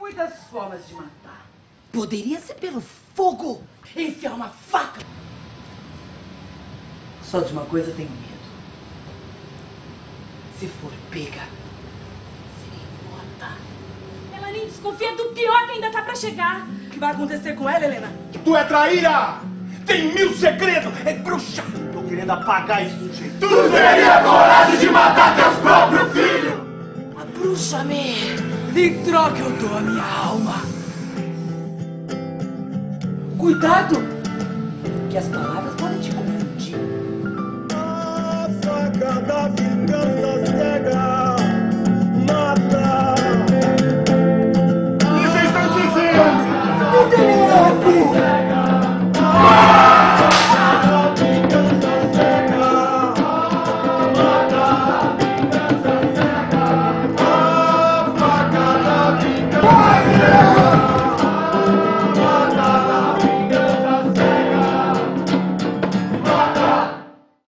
muitas formas de matar. Poderia ser pelo fogo, enfiar uma faca. Só de uma coisa tenho medo. Se for pega, serei morta. Ela nem desconfia do pior que ainda tá pra chegar. O que vai acontecer com ela, Helena? Tu é traíra! Tem mil segredos! É bruxa! Tô querendo apagar esse sujeito. Tu teria coragem de matar teus próprios filhos! A bruxa me... em troca eu dou a minha alma. Cuidado, que as palavras podem te confundir. A faca da vingança cega.